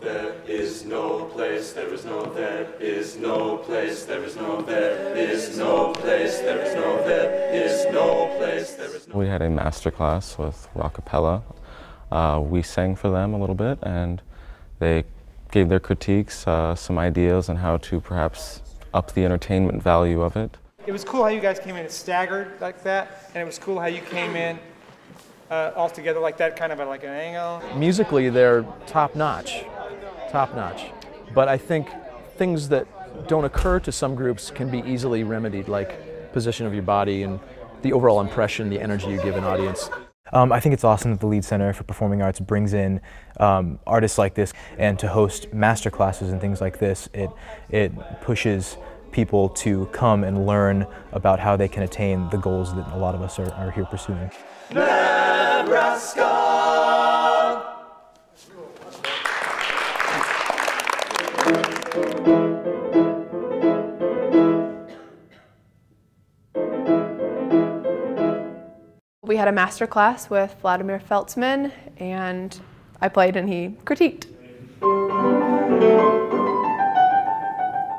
There is no place, there is no, there is no place, there is no, there is no place, there is no, there is no place, there is no. We had a master class with Rockapella. We sang for them a little bit and they gave their critiques, some ideas on how to perhaps up the entertainment value of it. It was cool how you guys came in and staggered like that, and it was cool how you came in all together like that, kind of like an angle. Musically, they're top-notch. Top-notch, but I think things that don't occur to some groups can be easily remedied, like position of your body and the overall impression, the energy you give an audience. I think it's awesome that the Lied Center for Performing Arts brings in artists like this, and to host master classes and things like this, it pushes people to come and learn about how they can attain the goals that a lot of us are here pursuing. Nebraska! We had a master class with Vladimir Feltsman, and I played and he critiqued.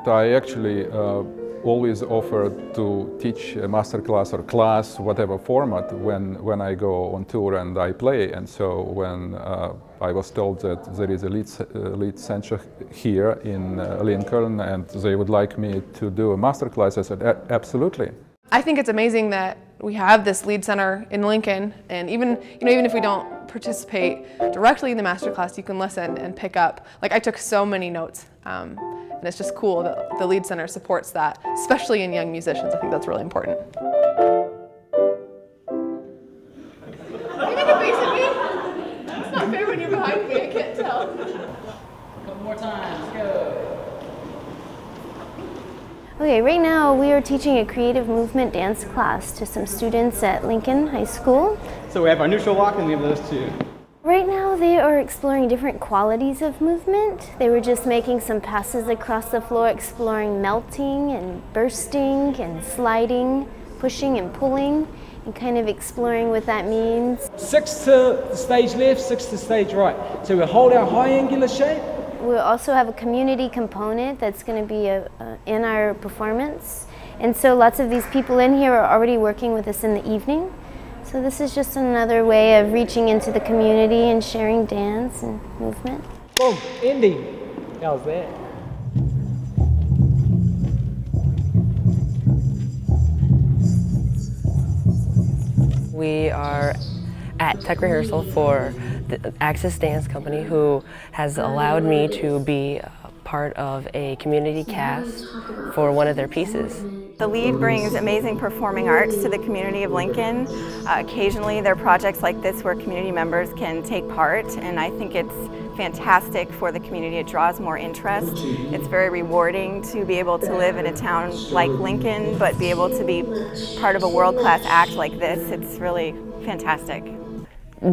I actually always offer to teach a master class or class, whatever format, when I go on tour and I play. And so when I was told that there is a Lied Center here in Lincoln and they would like me to do a master class, I said, absolutely. I think it's amazing that we have this Lied Center in Lincoln, and even if we don't participate directly in the masterclass, you can listen and pick up. Like, I took so many notes, and it's just cool that the Lied Center supports that, especially in young musicians. I think that's really important. You're making a face at me? That's not fair when you're behind me, I can't tell. A couple more times, go. Okay, right now we are teaching a creative movement dance class to some students at Lincoln High School. So we have our neutral walk and we have those two. Right now they are exploring different qualities of movement. They were just making some passes across the floor, exploring melting and bursting and sliding, pushing and pulling, and kind of exploring what that means. 6 to the stage left, 6 to stage right. So we hold our high angular shape. We also have a community component that's going to be in our performance. And so lots of these people in here are already working with us in the evening. So this is just another way of reaching into the community and sharing dance and movement. Boom, ending. How's that? We are at tech rehearsal for the Axis Dance Company, who has allowed me to be part of a community cast for one of their pieces. The Lied brings amazing performing arts to the community of Lincoln. Occasionally there are projects like this where community members can take part, and I think it's fantastic for the community. It draws more interest. It's very rewarding to be able to live in a town like Lincoln, but be able to be part of a world-class act like this. It's really fantastic.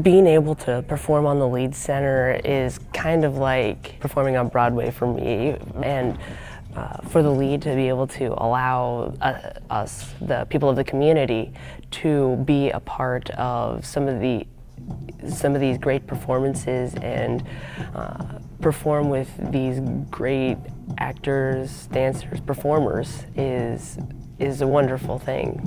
Being able to perform on the Lied Center is kind of like performing on Broadway for me, and for the Lied to be able to allow us, the people of the community, to be a part of some of these great performances and perform with these great actors, dancers, performers is a wonderful thing.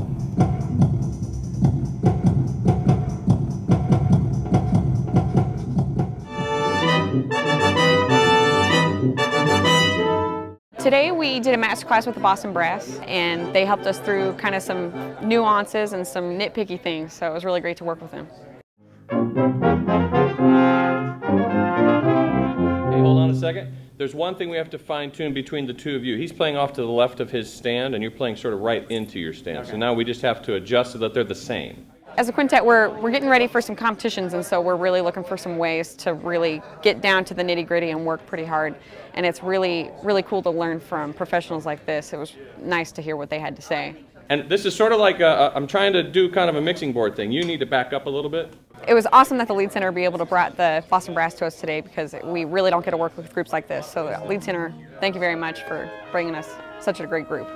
Today we did a masterclass with the Boston Brass, and they helped us through kind of some nuances and some nitpicky things, so it was really great to work with them. Hey, hold on a second. There's one thing we have to fine-tune between the two of you. He's playing off to the left of his stand, and you're playing sort of right into your stand, okay. So now we just have to adjust so that they're the same. As a quintet, we're getting ready for some competitions, and so we're really looking for some ways to really get down to the nitty-gritty and work pretty hard. And it's really, really cool to learn from professionals like this. It was nice to hear what they had to say. And this is sort of like, I'm trying to do kind of a mixing board thing. You need to back up a little bit. It was awesome that the Lied Center be able to brought the Boston Brass to us today, because we really don't get to work with groups like this. So Lied Center, thank you very much for bringing us such a great group.